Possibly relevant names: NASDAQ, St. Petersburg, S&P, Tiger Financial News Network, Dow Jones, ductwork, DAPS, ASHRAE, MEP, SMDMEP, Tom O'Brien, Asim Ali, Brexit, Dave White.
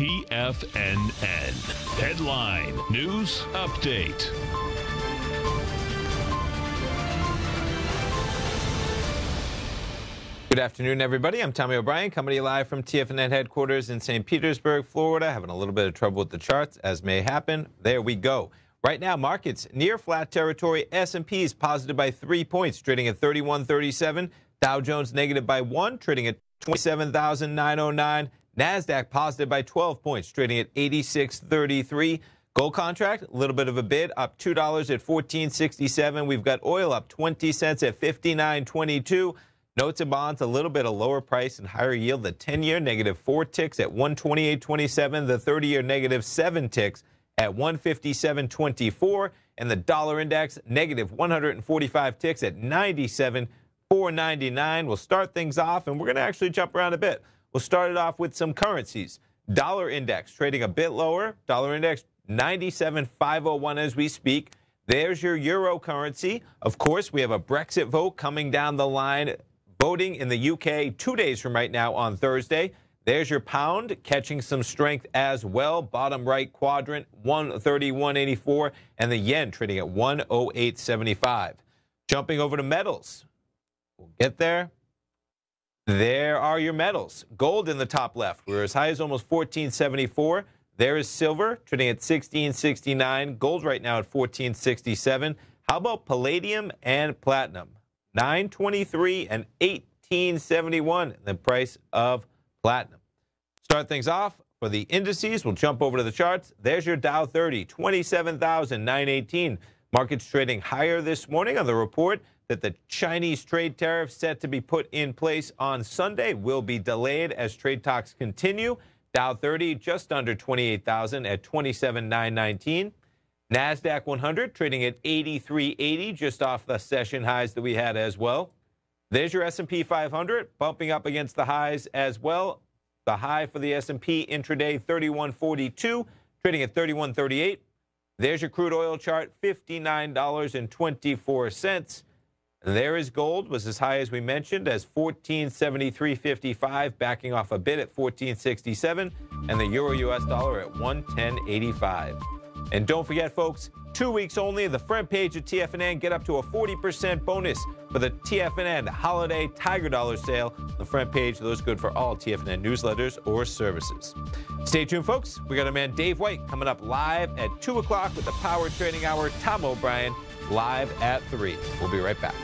TFNN. Headline News Update. Good afternoon, everybody. I'm Tommy O'Brien, coming to you live from TFNN headquarters in St. Petersburg, Florida. Having a little bit of trouble with the charts, as may happen. There we go. Right now, markets near flat territory. S&P is positive by 3 points, trading at 3137. Dow Jones negative by 1, trading at 27,909. NASDAQ positive by 12 points, trading at 8633. Gold contract, a little bit of a bid, up $2 at 1467. We've got oil up 20 cents at 5922. Notes and bonds, a little bit of lower price and higher yield. The 10-year negative 4 ticks at 128.27. The 30-year negative 7 ticks at 157.24. And the dollar index negative 145 ticks at 97.499. We'll start things off, and we're going to actually jump around a bit. We'll start it off with some currencies. Dollar index trading a bit lower. Dollar index 97.501 as we speak. There's your euro currency. Of course, we have a Brexit vote coming down the line. Voting in the UK 2 days from right now on Thursday. There's your pound catching some strength as well. Bottom right quadrant, 131.84, and the yen trading at 108.75. Jumping over to metals. We'll get there. There are your metals. Gold in the top left. We're as high as almost 14.74. There is silver trading at 16.69. Gold right now at 14.67. How about palladium and platinum? 923 and 1871, the price of platinum. Start things off for the indices. We'll jump over to the charts. There's your Dow 30, 27,918. Markets trading higher this morning on the report that the Chinese trade tariffs set to be put in place on Sunday will be delayed as trade talks continue. Dow 30 just under 28,000 at 27,919. NASDAQ 100 trading at 83.80, just off the session highs that we had as well. There's your S&P 500 bumping up against the highs as well. The high for the S&P intraday 31.42, trading at 31.38. There's your crude oil chart, $59.24. There is gold, was as high as we mentioned as 14.7355, backing off a bit at 14.67, and the euro US dollar at 110.85. And don't forget, folks, 2 weeks only, the front page of TFNN, get up to a 40% bonus for the TFNN Holiday Tiger Dollar Sale. The front page, those good for all TFNN newsletters or services. Stay tuned, folks. We got our man Dave White coming up live at 2 o'clock with the Power Trading Hour. Tom O'Brien live at 3. We'll be right back.